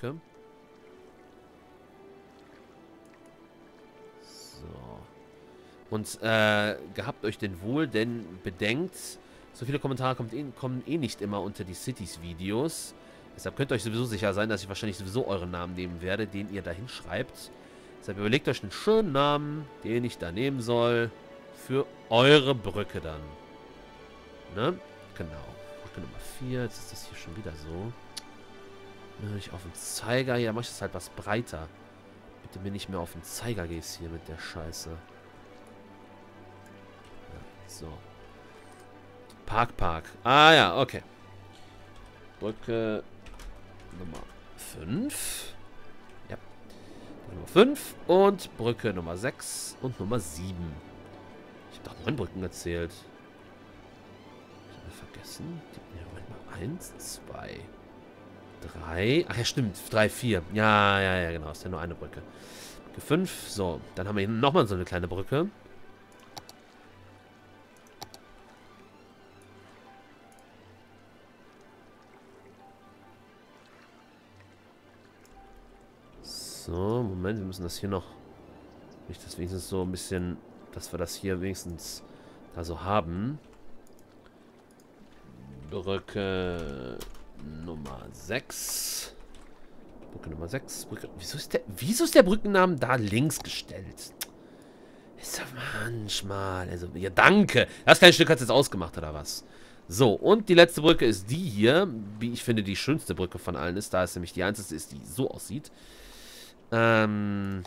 Brücke. So. Und gehabt euch denn wohl, denn bedenkt, so viele Kommentare kommen eh nicht immer unter die Cities-Videos. Deshalb könnt ihr euch sowieso sicher sein, dass ich wahrscheinlich sowieso euren Namen nehmen werde, den ihr da hinschreibt. Deshalb überlegt euch einen schönen Namen, den ich da nehmen soll, für eure Brücke dann. Ne? Genau. Brücke Nummer 4. Jetzt ist das hier schon wieder so. Ich auf den Zeiger hier, mache ich das halt was breiter. Bitte mir nicht mehr auf den Zeiger gehst hier mit der Scheiße. Ja, so. Park. Ah ja, okay. Brücke Nummer 5. Ja. Brücke Nummer 5 und Brücke Nummer 6 und Nummer 7. Ich habe doch 9 Brücken gezählt. Ich habe vergessen. Ja, Moment mal. 1, 2, 3. Ach ja, stimmt. 3, 4. Ja, genau. Ist ja nur eine Brücke. Brücke 5. So, dann haben wir hier nochmal so eine kleine Brücke. So, Moment, wir müssen das hier noch, nicht das wenigstens so ein bisschen, dass wir das hier wenigstens da so haben. Brücke Nummer 6. Brücke Nummer 6. Brücke, wieso ist der Brückennamen da links gestellt? Ist ja manchmal, also, ja danke. Das kleine Stück hat es jetzt ausgemacht, oder was? So, und die letzte Brücke ist die hier, wie ich finde die schönste Brücke von allen ist. Da ist nämlich die einzige, die so aussieht. So. Moment.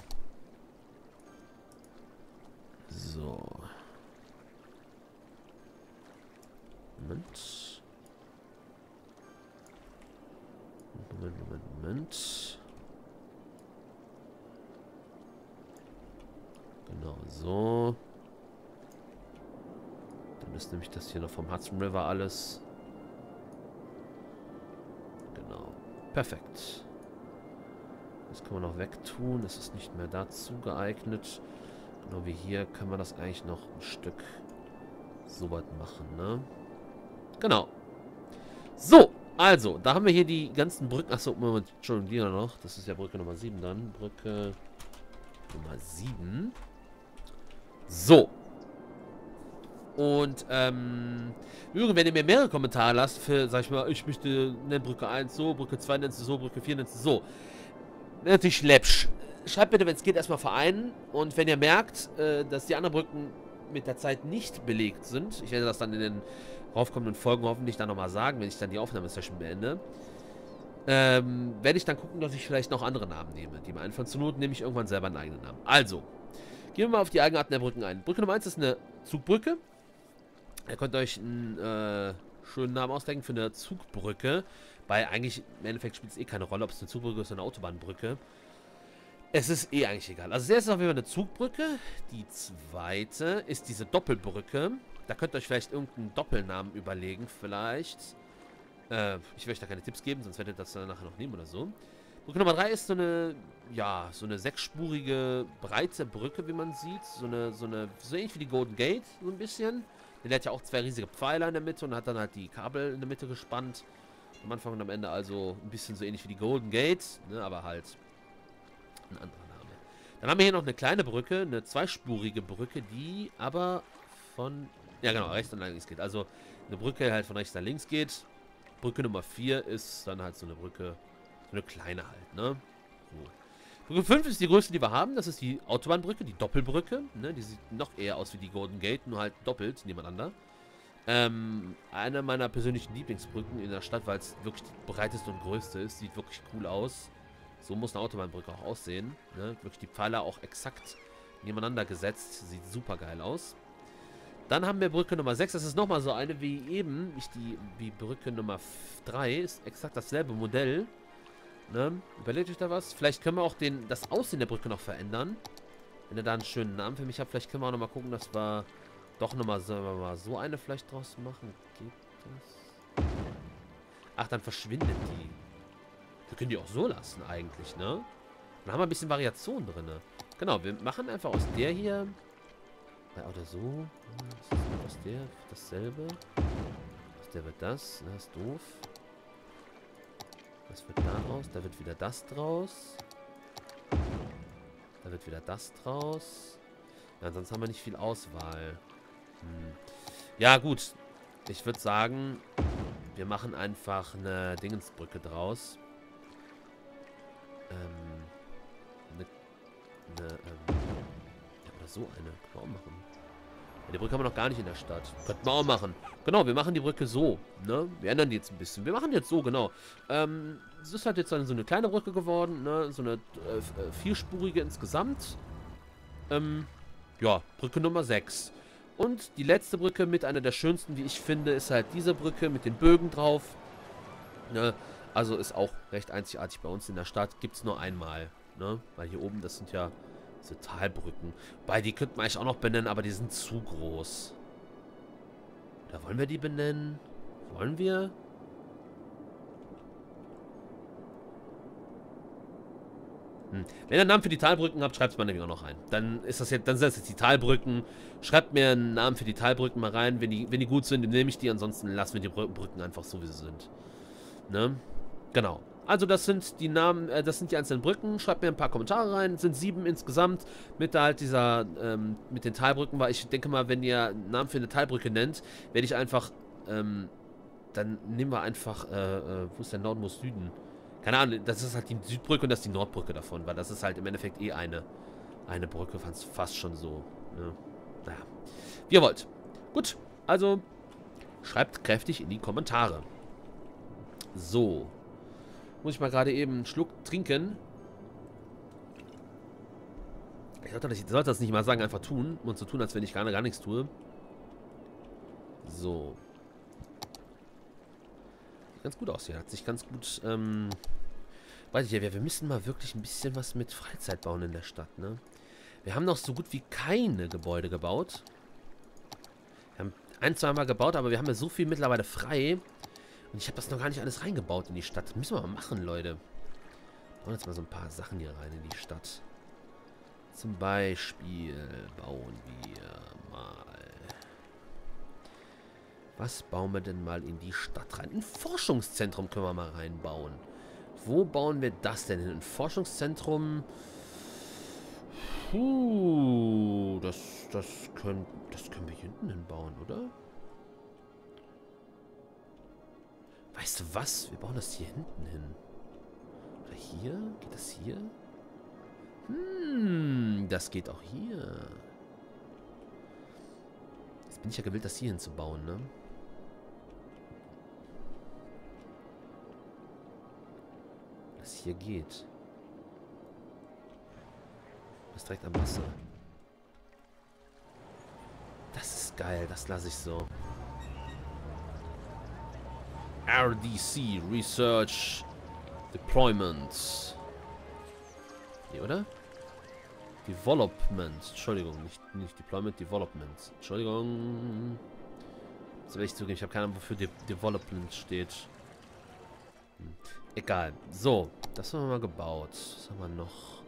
Genau so. Dann ist nämlich das hier noch vom Hudson River alles. Genau. Perfekt. Das können wir noch wegtun. Das ist nicht mehr dazu geeignet. Genau wie hier können wir das eigentlich noch ein Stück so weit machen, ne? Genau. So, also, da haben wir hier die ganzen Brücken. Achso, Moment, Entschuldigung, die noch. Das ist ja Brücke Nummer 7 dann. Brücke Nummer 7. So. Und, übrigens, wenn ihr mir mehrere Kommentare lasst, für, sag ich mal, ich möchte, nenn Brücke 1 so, Brücke 2 nennst du so, Brücke 4 nennst du so. Natürlich läppsch. Schreibt bitte, wenn es geht, erstmal vereinen. Und wenn ihr merkt, dass die anderen Brücken mit der Zeit nicht belegt sind, ich werde das dann in den raufkommenden Folgen hoffentlich dann nochmal sagen, wenn ich dann die Aufnahmesession beende, werde ich dann gucken, dass ich vielleicht noch andere Namen nehme, die mir einfallen. Zu Not nehme ich irgendwann selber einen eigenen Namen. Also, gehen wir mal auf die Eigenarten der Brücken ein. Brücke Nummer 1 ist eine Zugbrücke. Ihr könnt euch einen schönen Namen ausdenken für eine Zugbrücke. Weil eigentlich im Endeffekt spielt es eh keine Rolle, ob es eine Zugbrücke ist oder eine Autobahnbrücke. Es ist eh eigentlich egal. Also das erste ist auf jeden Fall eine Zugbrücke. Die zweite ist diese Doppelbrücke. Da könnt ihr euch vielleicht irgendeinen Doppelnamen überlegen vielleicht. Ich werde euch da keine Tipps geben, sonst werdet ihr das dann nachher noch nehmen oder so. Brücke Nummer 3 ist so eine, ja, so eine sechsspurige, breite Brücke, wie man sieht. So ähnlich wie die Golden Gate, so ein bisschen. Der hat ja auch zwei riesige Pfeiler in der Mitte und hat dann halt die Kabel in der Mitte gespannt. Am Anfang und am Ende also ein bisschen so ähnlich wie die Golden Gate, ne, aber halt ein anderer Name. Dann haben wir hier noch eine kleine Brücke, eine zweispurige Brücke, die aber von, ja genau, rechts und links geht. Also eine Brücke halt von rechts nach links geht. Brücke Nummer 4 ist dann halt so eine Brücke, so eine kleine halt, ne. So. Brücke 5 ist die größte, die wir haben. Das ist die Autobahnbrücke, die Doppelbrücke, ne. Die sieht noch eher aus wie die Golden Gate, nur halt doppelt nebeneinander. Eine meiner persönlichen Lieblingsbrücken in der Stadt, weil es wirklich die breiteste und größte ist. Sieht wirklich cool aus. So muss eine Autobahnbrücke auch aussehen. Ne? Wirklich die Pfeiler auch exakt nebeneinander gesetzt. Sieht super geil aus. Dann haben wir Brücke Nummer 6. Das ist nochmal so eine wie eben. Wie Brücke Nummer 3. Ist exakt dasselbe Modell. Ne? Überlegt euch da was. Vielleicht können wir auch das Aussehen der Brücke noch verändern. Wenn ihr da einen schönen Namen für mich habt, vielleicht können wir auch nochmal gucken, dass wir doch nochmal, sollen wir mal so eine vielleicht draus machen? Geht das? Ach, dann verschwindet die. Wir können die auch so lassen eigentlich, ne? Dann haben wir ein bisschen Variation drin. Genau, wir machen einfach aus der hier. Oder so. Aus der wird dasselbe. Aus der wird das. Das ist doof. Was wird da raus? Da wird wieder das draus. Da wird wieder das draus. Ja, sonst haben wir nicht viel Auswahl. Hm. Ja, gut. Ich würde sagen, wir machen einfach eine Dingensbrücke draus. Ja, oder so eine. Können wir auch machen. Ja, die Brücke haben wir noch gar nicht in der Stadt. Könnten wir auch machen. Genau, wir machen die Brücke so. Ne? Wir ändern die jetzt ein bisschen. Wir machen die jetzt so, genau. Es ist halt jetzt dann so eine kleine Brücke geworden. Ne? So eine vierspurige insgesamt. Ja, Brücke Nummer 6. Und die letzte Brücke mit einer der schönsten, wie ich finde, ist halt diese Brücke mit den Bögen drauf. Ne? Also ist auch recht einzigartig bei uns in der Stadt. Gibt es nur einmal. Ne? Weil hier oben, das sind ja diese Talbrücken. Wobei, die könnten wir eigentlich auch noch benennen, aber die sind zu groß. Oder wollen wir die benennen? Wollen wir? Hm. Wenn ihr einen Namen für die Talbrücken habt, schreibt es mal nämlich auch noch rein. Dann ist das jetzt, dann sind das jetzt die Talbrücken. Schreibt mir einen Namen für die Talbrücken mal rein. Wenn die gut sind, nehme ich die. Ansonsten lassen wir die Brücken einfach so, wie sie sind. Ne? Genau. Also das sind die Namen, das sind die einzelnen Brücken. Schreibt mir ein paar Kommentare rein. Es sind 7 insgesamt. Mit da halt dieser, mit den Talbrücken, weil ich denke mal, wenn ihr einen Namen für eine Talbrücke nennt, werde ich einfach, dann nehmen wir einfach, wo ist der Norden, wo ist Süden? Keine Ahnung, das ist halt die Südbrücke und das ist die Nordbrücke davon, weil das ist halt im Endeffekt eh eine Brücke, fast schon so. Ne? Naja, wie ihr wollt. Gut, also schreibt kräftig in die Kommentare. So. Muss ich mal gerade eben einen Schluck trinken. Ich sollte das nicht mal sagen, einfach tun. Und so tun, als wenn ich gar nichts tue. So. Sieht ganz gut aus hier. Hat sich ganz gut, weiß ich ja, wir müssen mal wirklich ein bisschen was mit Freizeit bauen in der Stadt, ne? Wir haben noch so gut wie keine Gebäude gebaut. Wir haben 1-, 2-mal gebaut, aber wir haben ja so viel mittlerweile frei. Und ich habe das noch gar nicht alles reingebaut in die Stadt. Das müssen wir mal machen, Leute. Wir bauen jetzt mal so ein paar Sachen hier rein in die Stadt. Zum Beispiel bauen wir mal... Was bauen wir denn mal in die Stadt rein? Ein Forschungszentrum können wir mal reinbauen. Wo bauen wir das denn hin? Ein Forschungszentrum... Puh, das können wir hier hinten hin bauen, oder? Weißt du was? Wir bauen das hier hinten hin. Oder hier? Geht das hier? Hm, das geht auch hier. Jetzt bin ich ja gewillt, das hier hinzubauen, ne? Das hier geht. Das ist direkt am Wasser. Das ist geil, das lasse ich so. RDC, Research, Deployment. Hier, oder? Development. Entschuldigung, nicht Deployment, Development. Entschuldigung. Jetzt will ich zugeben, ich habe keine Ahnung, wofür Development steht. Hm. Egal. So, das haben wir mal gebaut. Was haben wir noch?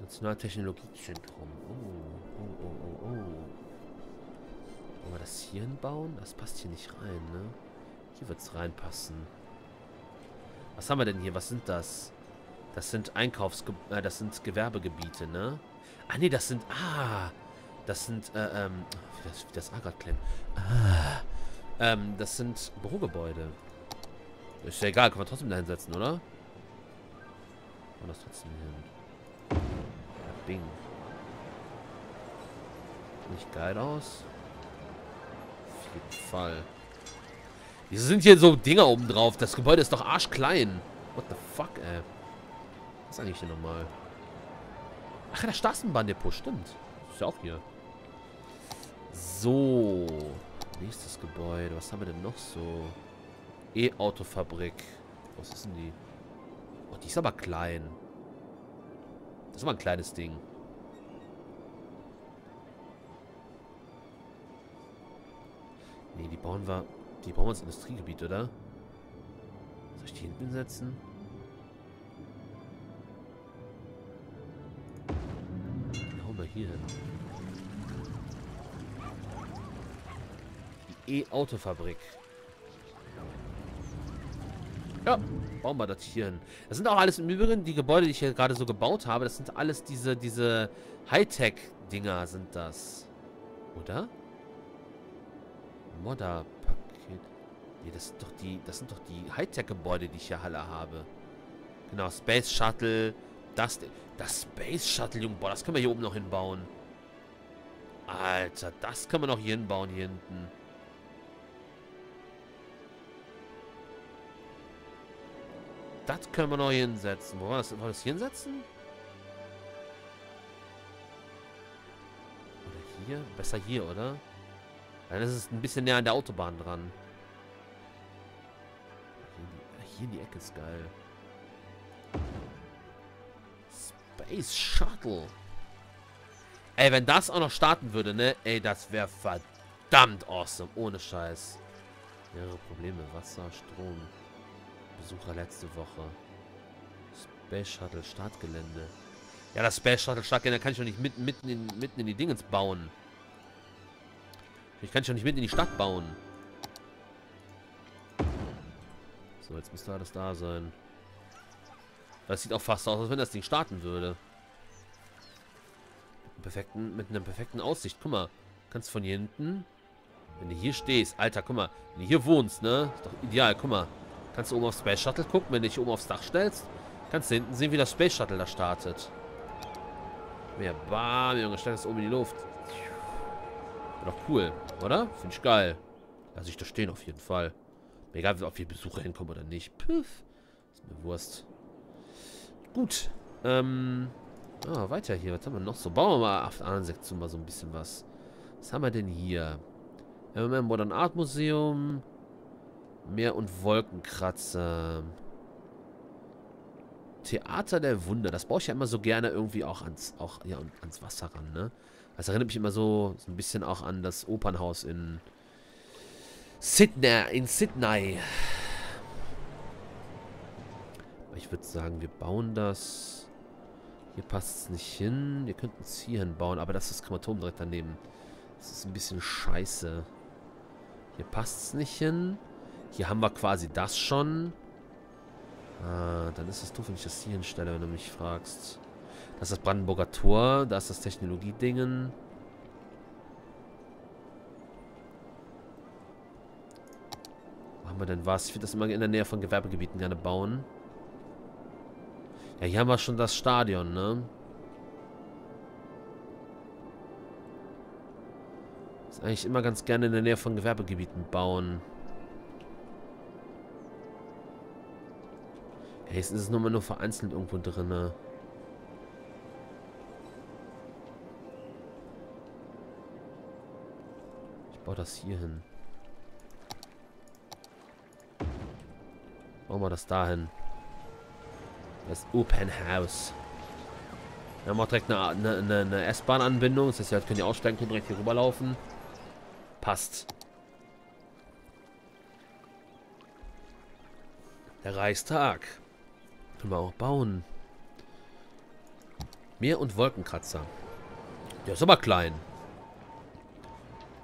Nationaltechnologiezentrum. Oh. Wollen wir das hier hinbauen? Das passt hier nicht rein, ne? Hier wird es reinpassen. Was haben wir denn hier? Was sind das? Das sind das sind Gewerbegebiete, ne? Ah, ne, das sind... Ah! Das sind, Wie das A gerade klemmt. Ah! Das sind Bürogebäude. Ist ja egal, können wir trotzdem da hinsetzen, oder? Machen wir das trotzdem hin. Ja, bing. Nicht geil aus. Auf jeden Fall. Wieso sind hier so Dinger oben drauf? Das Gebäude ist doch arschklein. What the fuck, ey? Was ist eigentlich hier nochmal? Ach ja, das Straßenbahndepot, stimmt. Ist ja auch hier. So. Nächstes Gebäude. Was haben wir denn noch so? E-Autofabrik. Was ist denn die? Oh, die ist aber klein. Das ist aber ein kleines Ding. Nee, die bauen wir... Die brauchen wir ins Industriegebiet, oder? Soll ich die hinten setzen? Dann hauen wir hier hin. Die E-Autofabrik. Ja, bauen wir das hier hin. Das sind auch alles im Übrigen die Gebäude, die ich hier gerade so gebaut habe. Das sind alles diese Hightech-Dinger sind das. Oder? Modder-Paket. Nee, das sind doch die Hightech-Gebäude, die ich hier alle habe. Genau, Space Shuttle. Das Space Shuttle, Junge. Boah, das können wir hier oben noch hinbauen. Alter, das können wir noch hier hinbauen, hier hinten. Das können wir noch hinsetzen. Wo wollen wir das hinsetzen? Oder hier? Besser hier, oder? Dann ist es ein bisschen näher an der Autobahn dran. Hier in die Ecke ist geil. Space Shuttle. Ey, wenn das auch noch starten würde, ne? Ey, das wäre verdammt awesome. Ohne Scheiß. Mehrere Probleme. Wasser, Strom. Besucher letzte Woche. Space Shuttle Startgelände. Ja, das Space Shuttle Startgelände kann ich doch nicht mitten in die Dingens bauen. Ich kann schon nicht mitten in die Stadt bauen. So, jetzt müsste alles da sein. Das sieht auch fast aus, als wenn das Ding starten würde. Mit einer perfekten Aussicht. Guck mal, kannst von hier hinten... Wenn du hier stehst, Alter, guck mal. Wenn du hier wohnst, ne? Ist doch ideal, guck mal. Kannst du oben aufs Space Shuttle gucken, wenn du dich oben aufs Dach stellst. Kannst du hinten sehen, wie das Space Shuttle da startet. Ja, bam, Junge, steigt das oben in die Luft. Wäre doch cool, oder? Finde ich geil. Lass ich da stehen, auf jeden Fall. Mir egal, ob wir Besucher hinkommen oder nicht. Püff. Ist mir Wurst. Gut. Weiter hier. Was haben wir noch so? Bauen wir mal auf der anderen Sektion mal so ein bisschen was. Was haben wir denn hier? Modern Art Museum. Meer- und Wolkenkratzer. Theater der Wunder. Das baue ich ja immer so gerne irgendwie auch ans Wasser ran, ne? Das erinnert mich immer so ein bisschen auch an das Opernhaus in Sydney. Ich würde sagen, wir bauen das. Hier passt es nicht hin. Wir könnten es hier hin bauen, aber das ist das Krematorium direkt daneben. Das ist ein bisschen scheiße. Hier passt es nicht hin. Hier haben wir quasi das schon. Ah, dann ist es doof, wenn ich das hier hinstelle, wenn du mich fragst. Das ist das Brandenburger Tor. Da ist das Technologiedingen. Wo haben wir denn was? Ich würde das immer in der Nähe von Gewerbegebieten gerne bauen. Ja, hier haben wir schon das Stadion, ne? Das ist eigentlich immer ganz gerne in der Nähe von Gewerbegebieten bauen. Hey, es ist nur vereinzelt irgendwo drin. Ich baue das hier hin. Bauen wir das da hin. Das Open House. Wir haben auch direkt eine S-Bahn-Anbindung. Das heißt, ihr könnt aussteigen, könnt direkt hier rüberlaufen. Passt. Der Reichstag. Können wir auch bauen. Meer- und Wolkenkratzer. Der ist aber klein.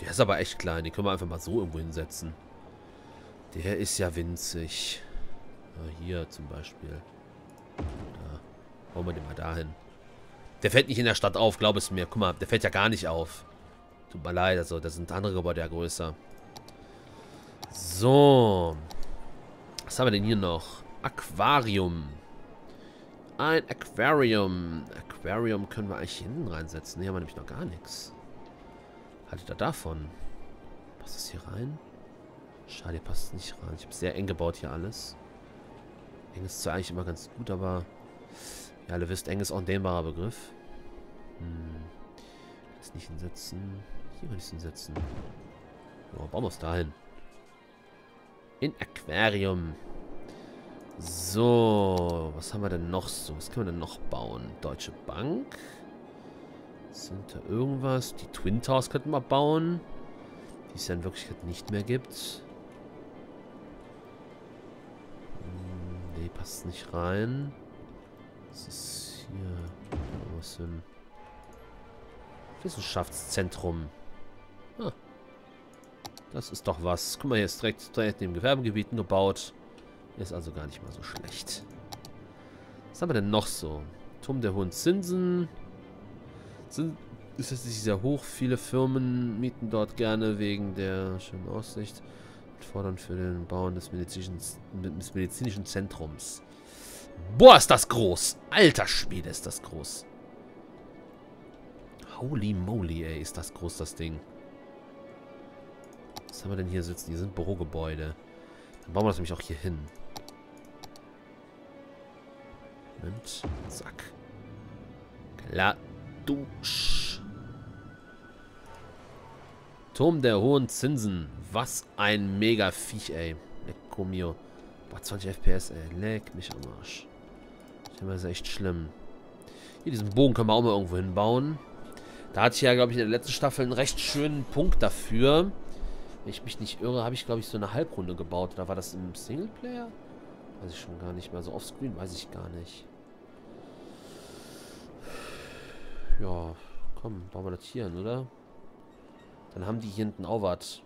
Der ist aber echt klein. Den können wir einfach mal so irgendwo hinsetzen. Der ist ja winzig. Ja, hier zum Beispiel. Da. Bauen wir den mal dahin. Der fällt nicht in der Stadt auf, glaub es mir. Guck mal, der fällt ja gar nicht auf. Tut mir leid, also da sind andere Gebäude ja größer. So. Was haben wir denn hier noch? Aquarium. Ein Aquarium. Aquarium können wir eigentlich hinten reinsetzen. Hier haben wir nämlich noch gar nichts. Haltet ihr davon? Passt das hier rein? Schade, hier passt es nicht rein. Ich habe sehr eng gebaut hier alles. Eng ist zwar eigentlich immer ganz gut, aber... Ja, ihr wisst, eng ist auch ein dehnbarer Begriff. Das nicht hinsetzen. Hier will ich es hinsetzen. Oh, bauen wir es dahin. In Aquarium. So, was haben wir denn noch so? Was können wir denn noch bauen? Deutsche Bank. Sind da irgendwas? Die Twin Towers könnten wir bauen. Die es ja in Wirklichkeit nicht mehr gibt. Nee, passt nicht rein. Das ist hier. Was denn? Wissenschaftszentrum. Ah. Das ist doch was. Guck mal, hier ist direkt neben Gewerbegebieten gebaut. Ist also gar nicht mal so schlecht. Was haben wir denn noch so? Turm der hohen Zinsen. Ist das nicht sehr hoch? Viele Firmen mieten dort gerne wegen der schönen Aussicht und fordern für den Bau des medizinischen Zentrums. Boah, ist das groß! Alter Schwede, ist das groß! Holy moly, ey, ist das groß, das Ding. Was haben wir denn hier sitzen? Hier sind Bürogebäude. Dann bauen wir das nämlich auch hier hin. Moment, zack. Klar, Dusch. Turm der hohen Zinsen. Was ein mega Viech, ey. Lecco mio. Boah, 20 FPS, ey. Leck mich am Arsch. Das ist echt schlimm. Hier, diesen Bogen können wir auch mal irgendwo hinbauen. Da hatte ich ja, glaube ich, in der letzten Staffel einen recht schönen Punkt dafür. Wenn ich mich nicht irre, habe ich, glaube ich, so eine Halbrunde gebaut. Oder war das im Singleplayer? Weiß ich schon gar nicht mehr. So offscreen weiß ich gar nicht. Ja, komm, bauen wir das hier hin, oder? Dann haben die hier hinten auch was.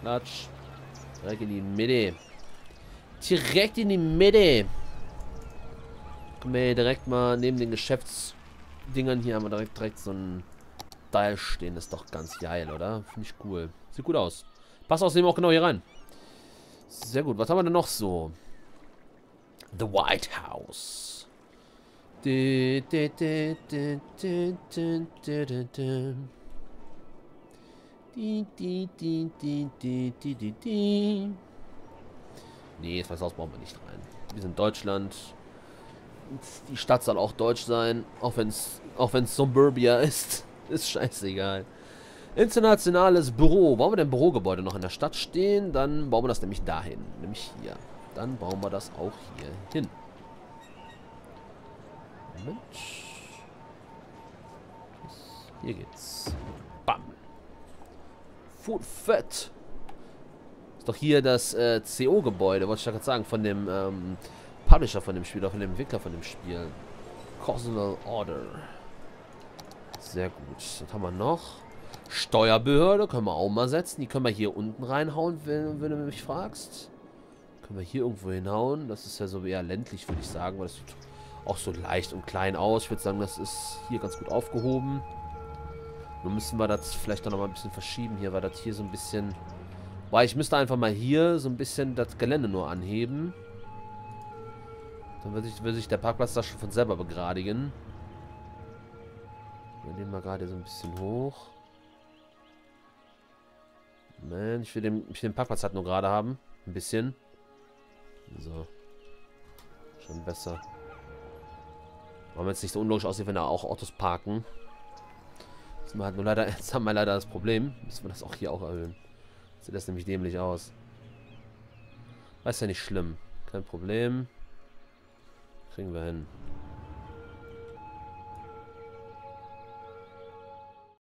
Klatsch. Direkt in die Mitte. Direkt in die Mitte. Komm, ey, direkt mal neben den Geschäftsdingern hier haben wir direkt so ein Teil stehen. Das ist doch ganz geil, oder? Finde ich cool. Sieht gut aus. Passt außerdem auch genau hier rein. Sehr gut. Was haben wir denn noch so? The White House. Nee, das Haus brauchen wir nicht rein. Wir sind Deutschland. Die Stadt soll auch deutsch sein, auch wenn's Suburbia ist. Ist scheißegal. Internationales Büro. Bauen wir denn Bürogebäude noch in der Stadt stehen? Dann bauen wir das nämlich dahin. Nämlich hier. Dann bauen wir das auch hier hin. Moment. Hier geht's. Bam. Full fett. Ist doch hier das CO-Gebäude, wollte ich ja gerade sagen, von dem Publisher von dem Spiel, auch von dem Entwickler von dem Spiel. Colossal Order. Sehr gut. Was haben wir noch? Steuerbehörde können wir auch mal setzen. Die können wir hier unten reinhauen, wenn du mich fragst. Können wir hier irgendwo hinhauen. Das ist ja so eher ländlich, würde ich sagen. Weil das sieht auch so leicht und klein aus. Ich würde sagen, das ist hier ganz gut aufgehoben. Nur müssen wir das vielleicht noch mal ein bisschen verschieben hier, weil das hier so ein bisschen... Weil ich müsste einfach mal hier so ein bisschen das Gelände nur anheben. Dann wird sich der Parkplatz da schon von selber begradigen. Wir nehmen mal gerade so ein bisschen hoch. Mensch, ich will den Parkplatz halt nur gerade haben. Ein bisschen. So. Schon besser. Wollen wir jetzt nicht so unlogisch aussehen, wenn da auch Autos parken. Jetzt haben wir leider das Problem. Müssen wir das auch hier auch erhöhen. Sieht das nämlich dämlich aus. Ist ja nicht schlimm. Kein Problem. Kriegen wir hin.